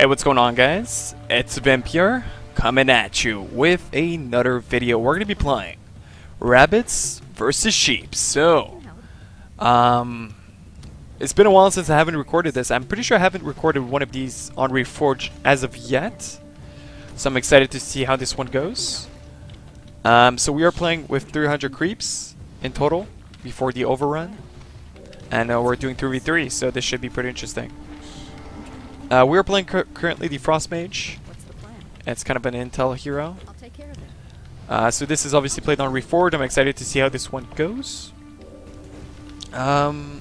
Hey, what's going on, guys? It's Vimp here, coming at you with another video. We're going to be playing Rabbits versus Sheep. So, it's been a while since I haven't recorded this. I'm pretty sure I haven't recorded one of these on Reforged as of yet. So I'm excited to see how this one goes. So we are playing with 300 creeps in total before the overrun. And we're doing 3v3, so this should be pretty interesting. We're playing currently the Frost Mage. What's the plan? It's kind of an intel hero. I'll take care of it. So this is obviously played on Reforged. I'm excited to see how this one goes. We kind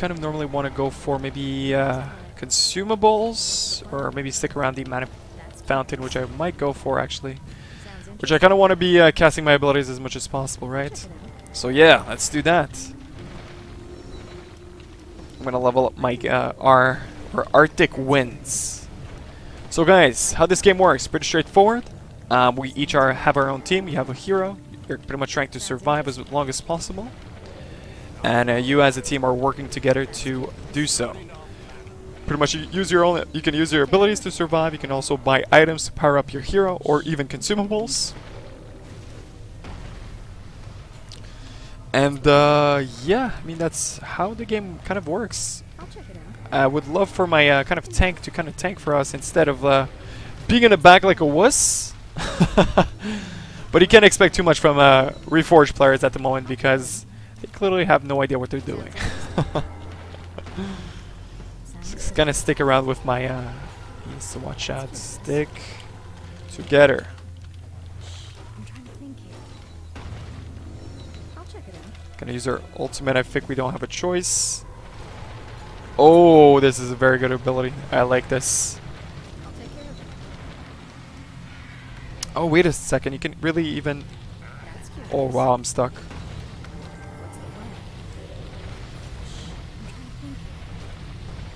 of normally want to go for maybe consumables, or maybe stick around the mana fountain, which I might go for actually. Which I kind of want to be casting my abilities as much as possible, right? So yeah, let's do that. I'm going to level up my Arctic Winds. So guys, how this game works, pretty straightforward. We each have our own team. You have a hero. You're pretty much trying to survive as long as possible. And you as a team are working together to do so. Pretty much you can use your abilities to survive. You can also buy items to power up your hero or even consumables. And yeah, I mean that's how the game kind of works. I'll check it out. I would love for my kind of tank to kind of tank for us instead of being in the back like a wuss. But you can't expect too much from Reforged players at the moment because they clearly have no idea what they're doing. Just gonna stick around with my watch out. Stick together. Gonna use our ultimate. I think we don't have a choice. Oh, this is a very good ability. I like this. I'll take care of it. Oh, wait a second. You can really even... Oh, wow, I'm stuck.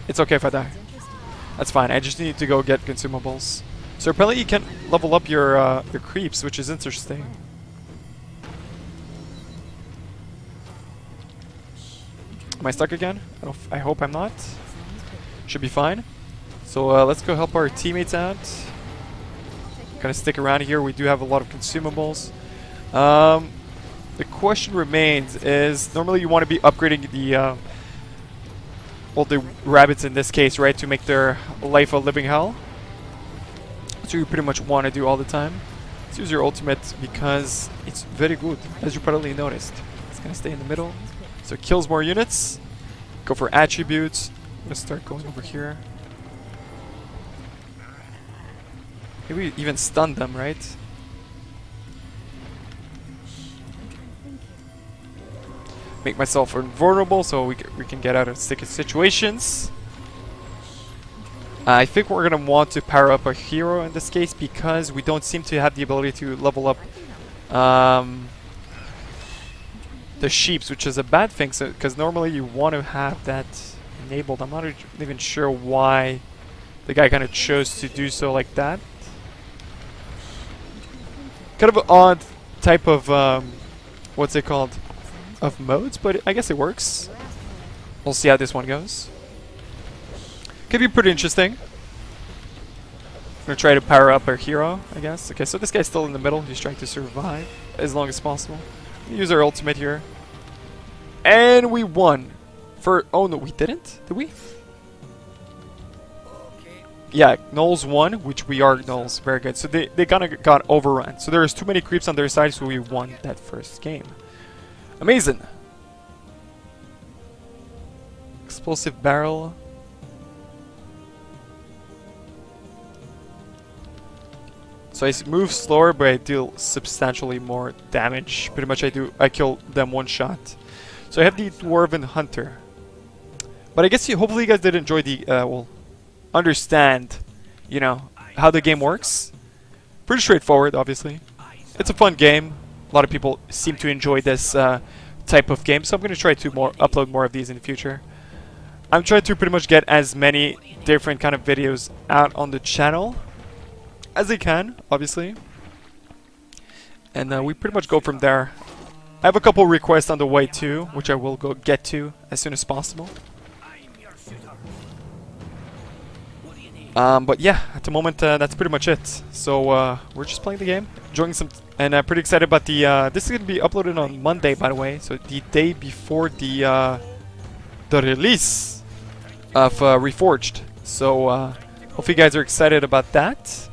It's okay if I die. That's fine. I just need to go get consumables. So apparently you can level up your creeps, which is interesting. Am I stuck again? I hope I'm not. Should be fine. So let's go help our teammates out. Gonna stick around here. We do have a lot of consumables. The question remains is, normally you want to be upgrading the rabbits in this case, right? To make their life a living hell. That's what you pretty much want to do all the time. Let's use your ultimate because it's very good, as you probably noticed. It's gonna stay in the middle. So it kills more units. Go for attributes. I'm gonna start going over here. Maybe even stun them, right? Make myself invulnerable so we can get out of sticky situations. I think we're gonna want to power up a hero in this case because we don't seem to have the ability to level up the sheeps, which is a bad thing, because normally you want to have that enabled. I'm not even sure why the guy kind of chose to do so like that. Kind of an odd type of, what's it called, of modes, but I guess it works. We'll see how this one goes. Could be pretty interesting. I'm going to try to power up our hero, I guess. Okay, so this guy's still in the middle. He's trying to survive as long as possible. Use our ultimate here. And we won. Oh no, we didn't? Did we? Okay. Yeah, Gnolls won, which we are Gnolls. Very good. So they kind of got overrun. So there's too many creeps on their side, so we won that first game. Amazing. Explosive barrel. So I move slower, but I deal substantially more damage. Pretty much I kill them one shot. So I have the Dwarven Hunter. But I guess hopefully you guys did enjoy the, understand, you know, how the game works. Pretty straightforward, obviously. It's a fun game. A lot of people seem to enjoy this type of game, so I'm going to try to upload more of these in the future. I'm trying to pretty much get as many different kind of videos out on the channel as I can, obviously, and we pretty much go from there. I have a couple requests on the way too, which I will go get to as soon as possible. But yeah, at the moment that's pretty much it. So we're just playing the game, enjoying some, and I'm pretty excited about the. This is gonna be uploaded on Monday, by the way. So the day before the release of Reforged. So hopefully you guys are excited about that.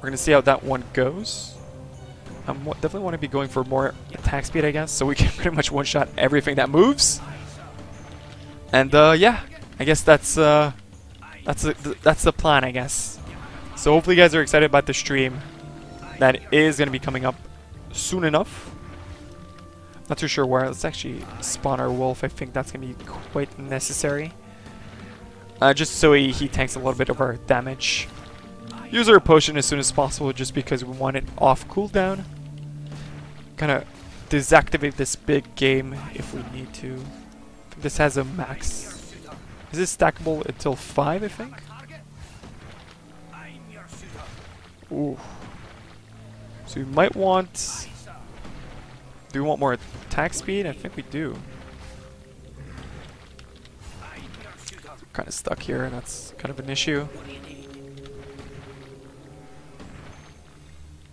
We're gonna see how that one goes. I definitely want to be going for more attack speed, I guess, so we can pretty much one-shot everything that moves. And yeah, I guess that's the plan, I guess. So hopefully you guys are excited about the stream that is going to be coming up soon enough. Not too sure where. Let's actually spawn our wolf. I think that's going to be quite necessary. Just so he tanks a little bit of our damage. Use our potion as soon as possible just because we want it off cooldown. Kind of deactivate this big game if we need to. I think this has a max. Is this stackable until 5, I think? Ooh. So we might want... Do we want more attack speed? I think we do. We're kind of stuck here, and that's kind of an issue.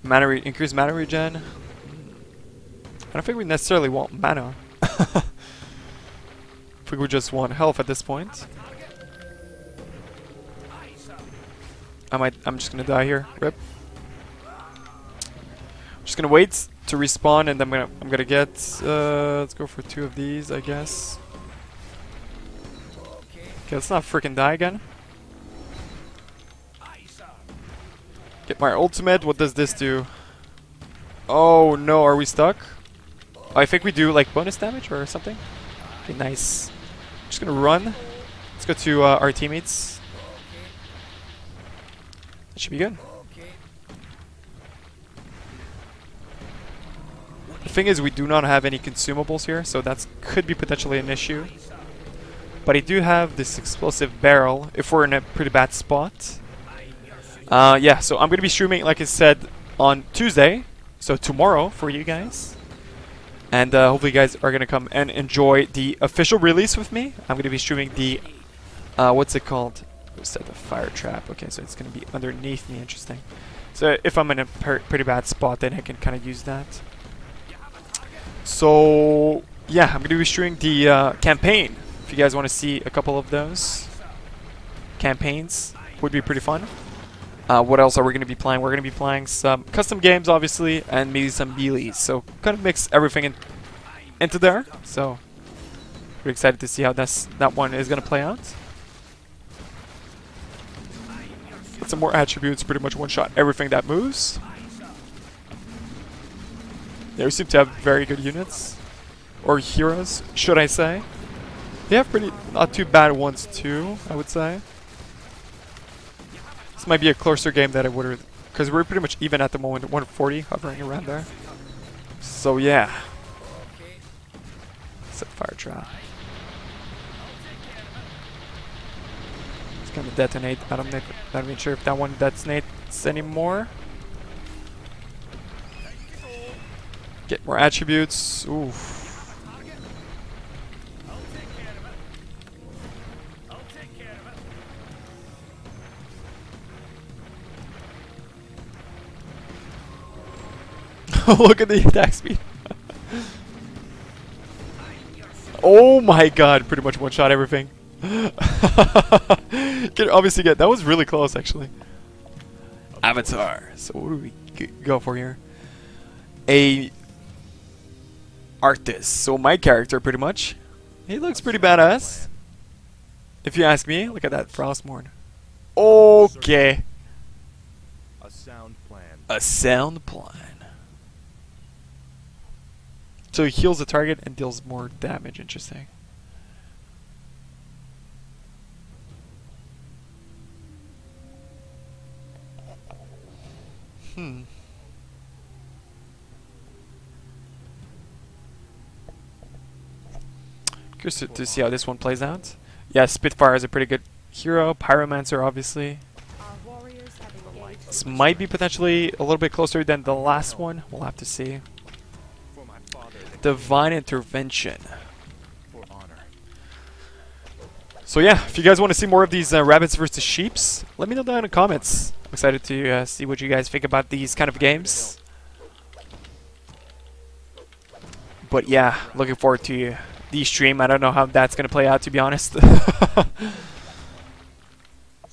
Mana increase mana regen? I don't think we necessarily want mana. I think we just want health at this point. I'm just gonna die here. Rip. I'm just gonna wait to respawn, and then I'm gonna get. Let's go for 2 of these, I guess. Okay, let's not freaking die again. Get my ultimate. What does this do? Oh no, are we stuck? Oh, I think we do like bonus damage or something. Okay, nice. Just gonna run. Let's go to our teammates. That should be good. The thing is, we do not have any consumables here, so that could be potentially an issue. But I do have this explosive barrel if we're in a pretty bad spot. Yeah, so I'm gonna be streaming, like I said, on Tuesday, so tomorrow for you guys. And hopefully you guys are going to come and enjoy the official release with me. I'm going to be streaming the, what's it called? Set the fire trap. Okay, so it's going to be underneath me. Interesting. So if I'm in a pretty bad spot, then I can kind of use that. So, yeah, I'm going to be streaming the campaign. If you guys want to see a couple of those campaigns, would be pretty fun. What else are we going to be playing? We're going to be playing some custom games, obviously, and maybe some melees. So, kind of mix everything into there. So, pretty excited to see how that one is going to play out. Get some more attributes, pretty much one-shot everything that moves. They seem to have very good units. Or heroes, should I say. They have pretty, not too bad ones too, I would say. This might be a closer game than I would have, because we're pretty much even at the moment, 140, hovering around there. So yeah. Set fire trap. It's gonna detonate. I'm not sure if that one detonates anymore. Get more attributes. Ooh. Look at the attack speed. Oh my god, pretty much one-shot everything. Can obviously get, that was really close actually. Avatar. So what do we go for here? A Arthas. So my character pretty much. He looks pretty badass. If you ask me, look at that Frostmourne. Okay. A sound plan. A sound plan. So he heals the target and deals more damage. Interesting. Hmm. Curious to see how this one plays out. Yeah, Spitfire is a pretty good hero. Pyromancer, obviously. This might be potentially a little bit closer than the last one. We'll have to see. Divine Intervention. For honor. So yeah, if you guys want to see more of these rabbits versus sheeps, let me know down in the comments. I'm excited to see what you guys think about these kind of games. But yeah, looking forward to the stream. I don't know how that's going to play out, to be honest.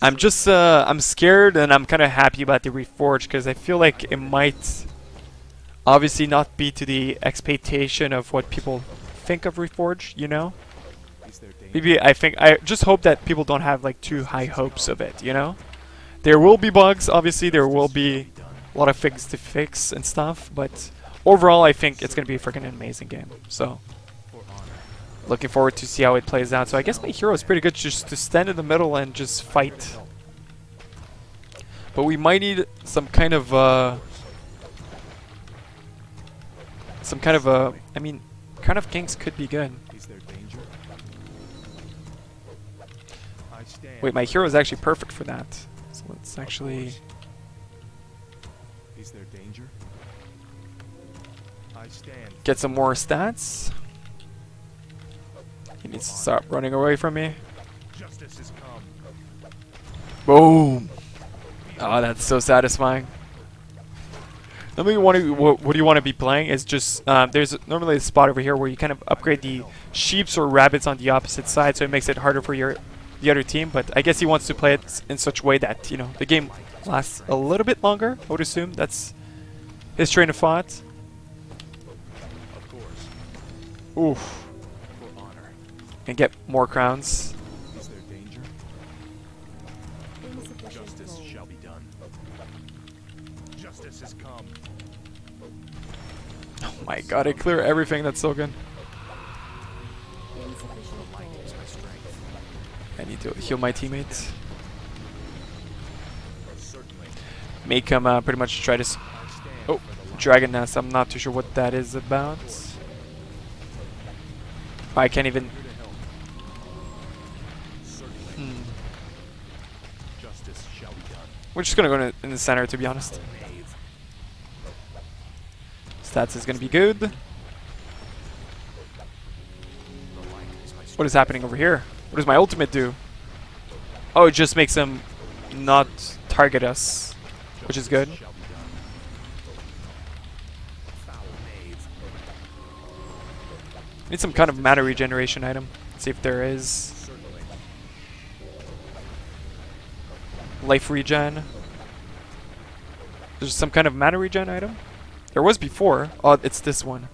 I'm just, I'm scared and I'm kind of happy about the Reforged because I feel like it might obviously not be to the expectation of what people think of Reforged, you know? Maybe I just hope that people don't have like too high hopes of it, you know? There will be bugs, obviously, there will be a lot of things to fix and stuff, but overall I think it's going to be a freaking amazing game, so... Looking forward to see how it plays out. So I guess my hero is pretty good just to stand in the middle and just fight. But we might need some kind of I mean, Crown of Kings could be good. Wait, my hero is actually perfect for that. So let's actually... get some more stats. He needs to stop running away from me. Boom! Oh, that's so satisfying. Normally, what do you want to be playing is just there's normally a spot over here where you kind of upgrade the sheeps or rabbits on the opposite side, so it makes it harder for the other team. But I guess he wants to play it in such a way that you know the game lasts a little bit longer. I would assume that's his train of thought. Oof. And get more crowns. Is there danger? Justice shall be done. Justice has come. Oh my god, I clear everything, that's so good. I need to heal my teammates. Make him pretty much try to... oh, Dragon Nest, I'm not too sure what that is about. I can't even... we're just going to go in the center, to be honest. Stats is going to be good. What is happening over here? What does my ultimate do? Oh, it just makes them not target us, which is good. Need some kind of mana regeneration item. Let's see if there is. Life regen. There's some kind of mana regen item? There was before. Oh, it's this one.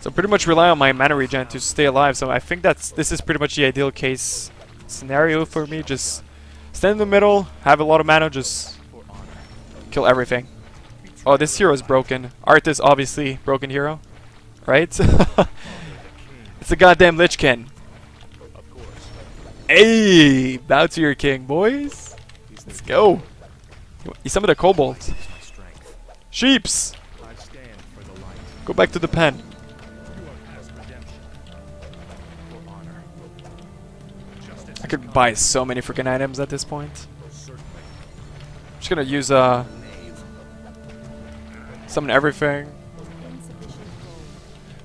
So pretty much rely on my mana regen to stay alive. So I think this is pretty much the ideal case scenario for me. Just stand in the middle, have a lot of mana, just kill everything. Oh, this hero is broken. Arthas, obviously, broken hero. Right? It's a goddamn Lich King. Hey, bow to your king, boys. Let's go. He summoned a kobold. Sheeps. Go back to the pen. I could buy so many freaking items at this point. I'm just gonna use summon everything,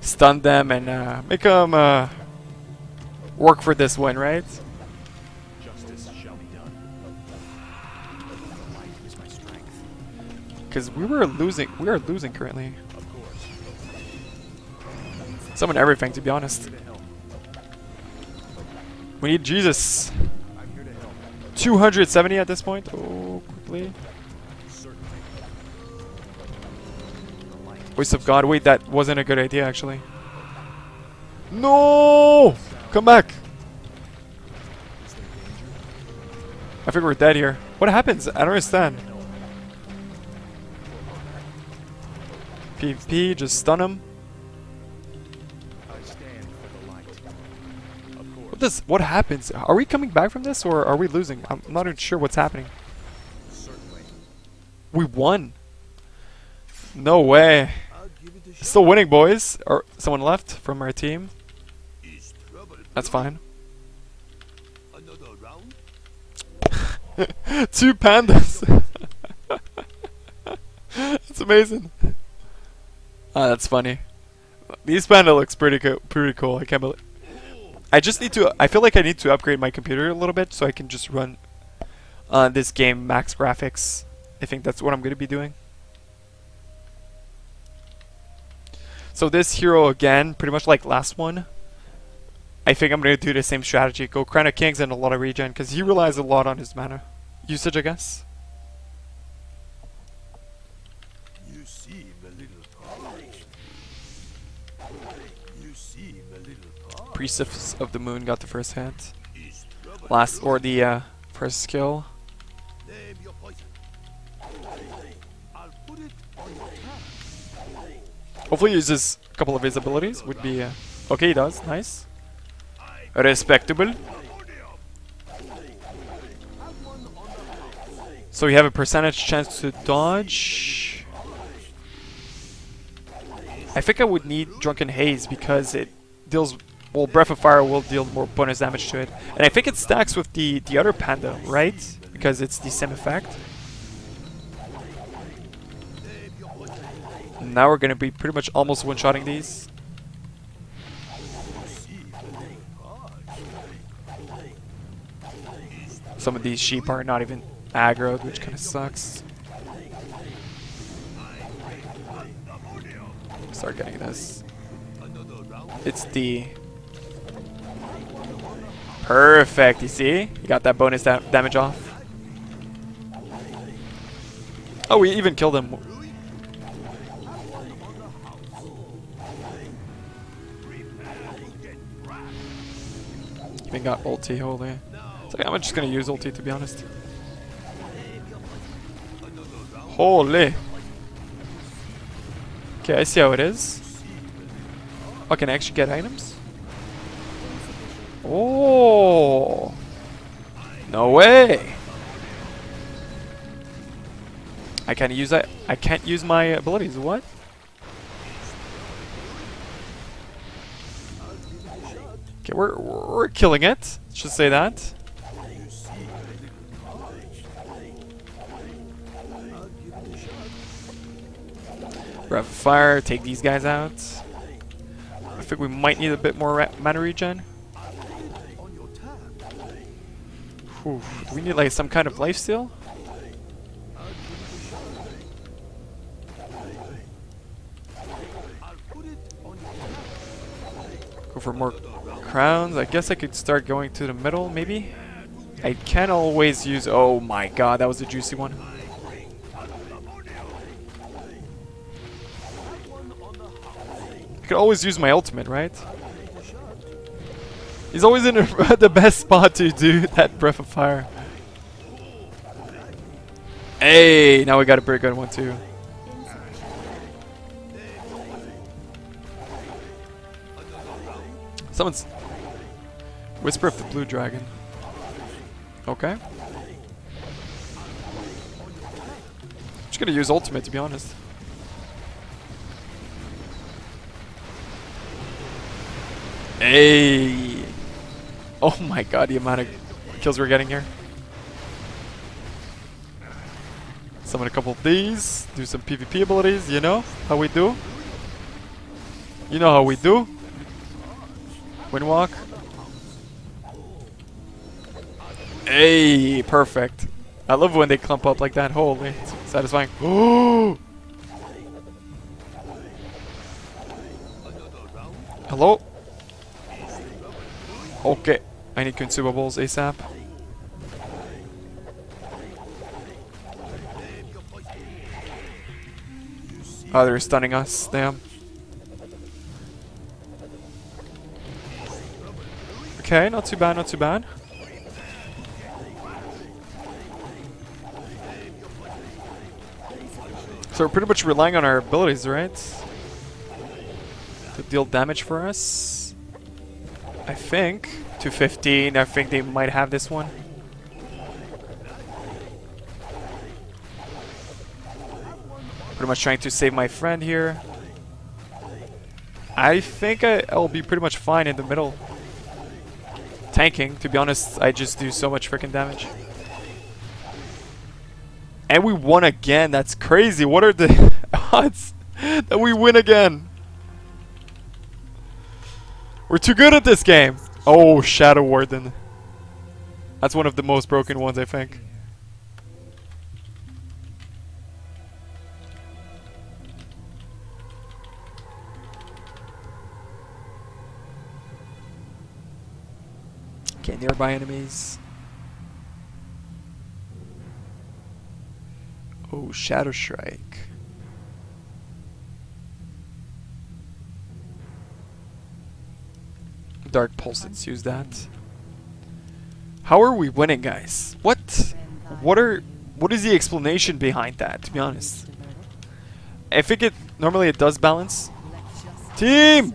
stun them, and make them work for this win, right? Because we are losing currently. Summon everything, to be honest. We need Jesus. 270 at this point. Oh, quickly. Voice of God. Wait, that wasn't a good idea, actually. No! Come back! I think we're dead here. What happens? I don't understand. PvP, just stun him. What happens? Are we coming back from this or are we losing? I'm not even sure what's happening. We won. No way. Still winning, boys. Or someone left from our team. That's fine. Another round? 2 pandas. That's amazing. Ah, that's funny. These panda looks pretty cool. I can't believe. I just need to. I feel like I need to upgrade my computer a little bit so I can just run this game max graphics. I think that's what I'm going to be doing. So this hero again, pretty much like last one. I think I'm going to do the same strategy. Go Crown of Kings and a lot of regen because he relies a lot on his mana usage, I guess. Priestess of the Moon got the first hit. First skill. Hopefully he uses a couple of his abilities. Would be okay, he does. Nice. Respectable. So we have a percentage chance to dodge. I think I would need Drunken Haze because it deals... Well, Breath of Fire will deal more bonus damage to it. And I think it stacks with the other panda, right? Because it's the same effect. Now we're going to be pretty much almost one-shotting these. Some of these sheep are not even aggroed, which kind of sucks. Start getting this. It's the... Perfect, you see? You got that bonus damage off. Oh, we even killed him. Even got ulti, holy. So I'm just gonna use ulti to be honest. Holy. Okay, I see how it is. Oh, can I actually get items? Oh, no way! I can't use that. I can't use my abilities. What? Okay, we're killing it. Should say that. Breath of Fire. Take these guys out. I think we might need a bit more mana regen. Ooh, do we need like some kind of lifesteal? Go for more crowns. I guess I could start going to the middle, maybe? I can always use... Oh my god, that was a juicy one. I could always use my ultimate, right? He's always in the best spot to do that Breath of Fire. Hey, now we got a pretty good one too. Someone's... Whisper of the Blue Dragon. Okay. I'm just gonna use ultimate to be honest. Hey. Oh my god, the amount of kills we're getting here. Summon a couple of these, do some PvP abilities, you know how we do. You know how we do. Windwalk. Hey, perfect. I love when they clump up like that, holy, it's satisfying. Ooh. Hello? Okay. I need consumables ASAP. Oh, they're stunning us. Damn. Okay, not too bad, not too bad. So we're pretty much relying on our abilities, right? To deal damage for us. I think... 215, I think they might have this one. Pretty much trying to save my friend here. I think I'll be pretty much fine in the middle. Tanking, to be honest, I just do so much freaking damage. And we won again, that's crazy. What are the odds that we win again? We're too good at this game. Oh, Shadow Warden. That's one of the most broken ones, I think. Okay, nearby enemies. Oh, Shadow Strike. Dark Pulse ensues that. How are we winning, guys? What is the explanation behind that, to be honest? I think normally it does balance. Team!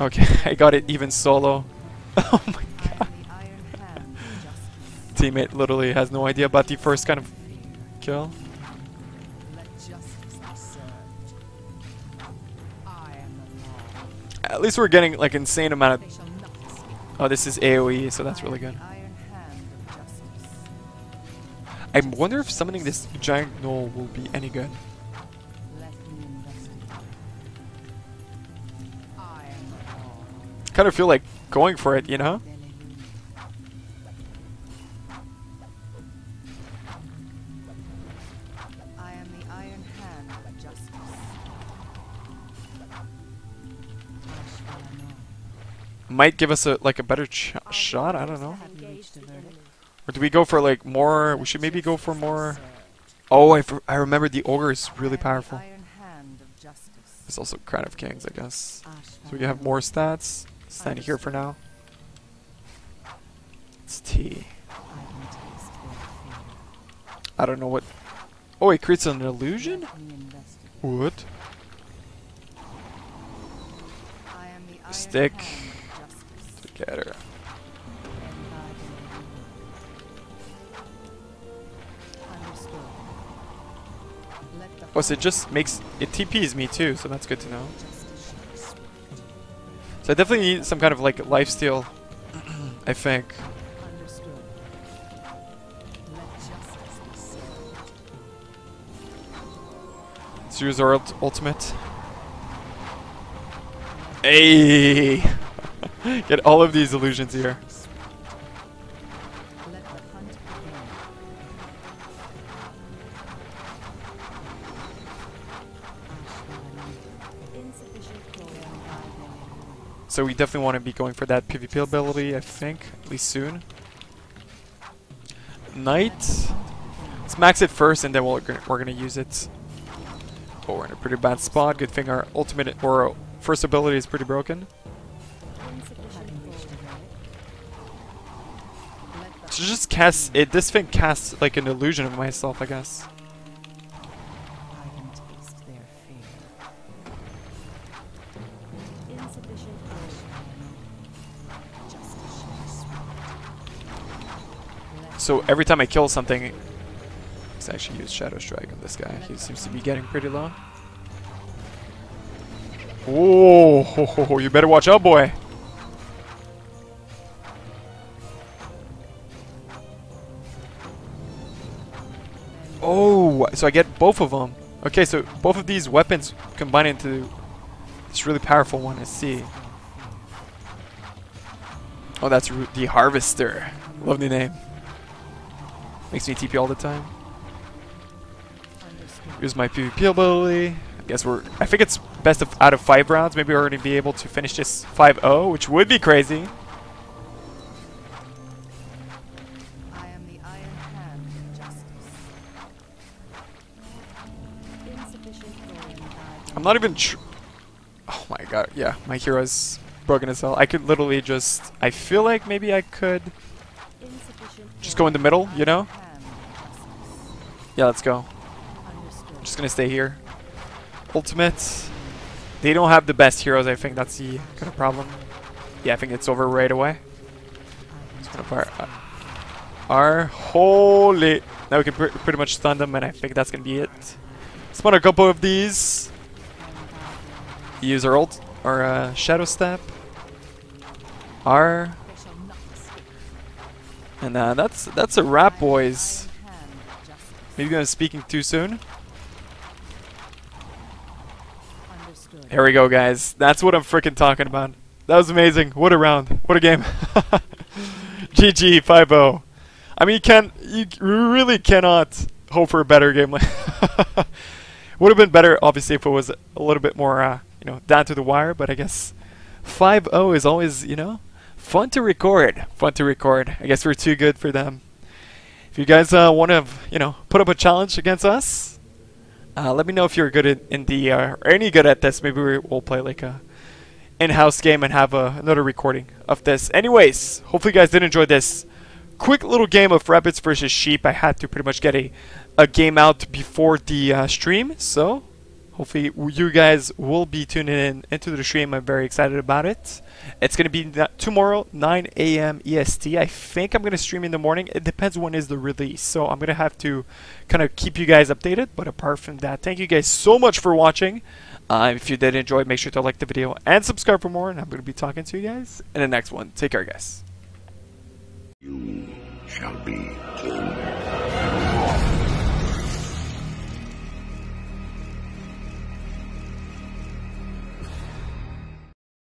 Okay, I got it even solo. Oh my god. Teammate literally has no idea about the first kind of kill. At least we're getting like insane amount of... Oh, this is AoE, so that's really good. I wonder if summoning this giant gnoll will be any good. Kind of feel like going for it, you know? Might give us a better shot, I don't know. Or do we go for like more, we should maybe go for more. Oh, I remember the ogre is really powerful. It's also Crown of Kings, I guess. So we can have more stats. Stand here for now. It's T. I don't know what. Oh, it creates an illusion? What? Stick. Get her. Oh, so it just makes it TPs me too, so that's good to know. So I definitely need some kind of like lifesteal, I think. Let's use our ultimate. Hey! Get all of these illusions here. So we definitely want to be going for that PvP ability, I think, at least soon. Knight. Let's max it first, and then we're going to use it. Oh, we're in a pretty bad spot. Good thing our ultimate or our first ability is pretty broken. So just cast it. This thing casts like an illusion of myself, I guess. So every time I kill something, let's actually use Shadow Strike on this guy. He seems to be getting pretty low. Oh, you better watch out, boy. Oh, so I get both of them. Okay, so both of these weapons combine into this really powerful one, I see. Oh, that's Ru the Harvester. Lovely name. Makes me TP all the time. Here's my PvP ability. I guess I think it's best of out of 5 rounds. Maybe we're going to be able to finish this 5-0, which would be crazy. I'm not even oh my god, yeah, my hero's broken as hell. I could literally just... I feel like maybe I could just go in the middle, you know? Yeah, let's go. I'm just gonna stay here. Ultimate. They don't have the best heroes, I think that's the kind of problem. Yeah, I think it's over right away. Just gonna fire our holy... Now we can pretty much stun them, and I think that's gonna be it. Spawn a couple of these. Use our ult, our shadow step, R, and that's a wrap, boys. Maybe I'm speaking too soon. Here we go, guys. That's what I'm freaking talking about. That was amazing. What a round. What a game. GG 5-0. I mean, you really cannot hope for a better game. Would have been better, obviously, if it was a little bit more, you know, down to the wire. But I guess 5-0 is always, you know, fun to record. Fun to record. I guess we're too good for them. If you guys want to, you know, put up a challenge against us, let me know if you're good in the or any good at this. Maybe we'll play like a in-house game and have another recording of this. Anyways, hopefully you guys did enjoy this quick little game of rabbits versus sheep. I had to pretty much get a game out before the stream, so hopefully you guys will be tuning in into the stream. I'm very excited about it. It's going to be tomorrow, 9 a.m. EST. I think I'm going to stream in the morning. It depends when is the release, so I'm going to have to kind of keep you guys updated. But apart from that, thank you guys so much for watching. If you did enjoy, make sure to like the video and subscribe for more. And I'm going to be talking to you guys in the next one. Take care, guys. You shall be king.